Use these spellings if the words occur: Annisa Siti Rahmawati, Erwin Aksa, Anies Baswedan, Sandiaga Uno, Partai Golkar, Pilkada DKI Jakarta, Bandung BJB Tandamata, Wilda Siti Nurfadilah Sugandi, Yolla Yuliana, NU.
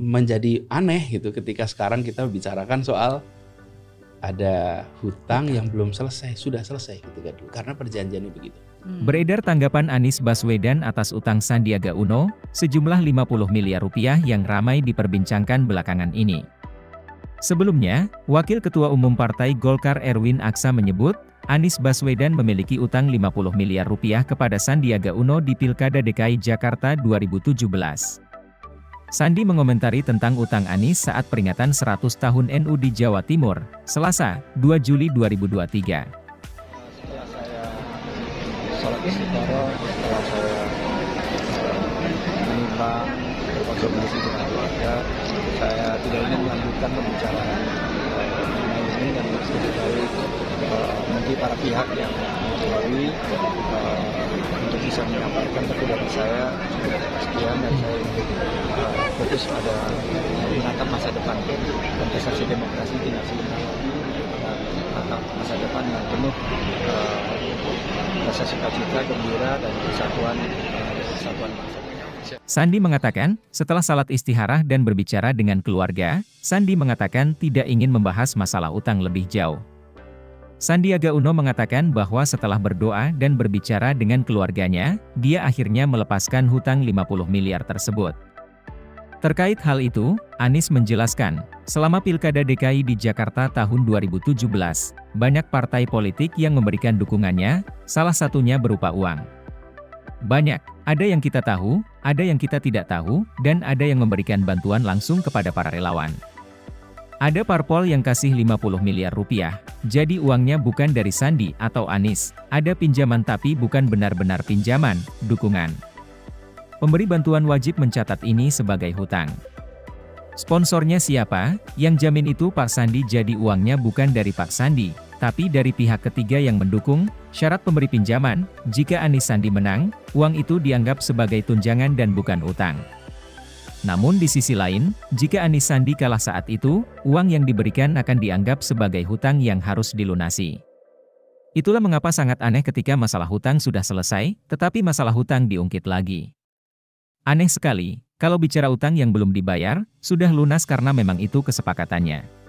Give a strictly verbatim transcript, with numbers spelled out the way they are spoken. menjadi aneh gitu ketika sekarang kita bicarakan soal ada hutang yang belum selesai, sudah selesai ketika dulu karena perjanjiannya begitu. Beredar tanggapan Anies Baswedan atas utang Sandiaga Uno sejumlah lima puluh miliar rupiah yang ramai diperbincangkan belakangan ini. Sebelumnya, Wakil Ketua Umum Partai Golkar Erwin Aksa menyebut, Anies Baswedan memiliki utang lima puluh miliar rupiah kepada Sandiaga Uno di Pilkada D K I Jakarta dua ribu tujuh belas. Sandi mengomentari tentang utang Anies saat peringatan seratus tahun N U di Jawa Timur, Selasa, dua Juli dua ribu dua puluh tiga. Salat istiqoroh, setelah saya meminta konsultasi dengan keluarga, saya tidak ingin melanjutkan pembicaraan ini dan bersedia nanti para pihak yang melalui uh, untuk bisa menyampaikan kepada saya sekian, dan saya uh, fokus pada menatap masa depan. Kontestasi demokrasi tidak sebentar lagi, menatap masa depan yang penuh uh, rasa sukacita, gembira, dan kesatuan kesatuan bangsa. Sandi mengatakan, setelah salat istikharah dan berbicara dengan keluarga, Sandi mengatakan tidak ingin membahas masalah utang lebih jauh. Sandiaga Uno mengatakan bahwa setelah berdoa dan berbicara dengan keluarganya, dia akhirnya melepaskan hutang lima puluh miliar tersebut. Terkait hal itu, Anies menjelaskan, selama Pilkada D K I di Jakarta tahun dua ribu tujuh belas, banyak partai politik yang memberikan dukungannya, salah satunya berupa uang. Banyak, ada yang kita tahu, ada yang kita tidak tahu, dan ada yang memberikan bantuan langsung kepada para relawan. Ada parpol yang kasih lima puluh miliar rupiah, jadi uangnya bukan dari Sandi atau Anies, ada pinjaman tapi bukan benar-benar pinjaman, dukungan. Pemberi bantuan wajib mencatat ini sebagai hutang. Sponsornya siapa? Yang jamin itu Pak Sandi, jadi uangnya bukan dari Pak Sandi, tapi dari pihak ketiga yang mendukung. Syarat pemberi pinjaman, jika Anies Sandi menang, uang itu dianggap sebagai tunjangan dan bukan utang. Namun di sisi lain, jika Anies Sandi kalah saat itu, uang yang diberikan akan dianggap sebagai hutang yang harus dilunasi. Itulah mengapa sangat aneh ketika masalah hutang sudah selesai, tetapi masalah hutang diungkit lagi. Aneh sekali, kalau bicara utang yang belum dibayar, sudah lunas karena memang itu kesepakatannya.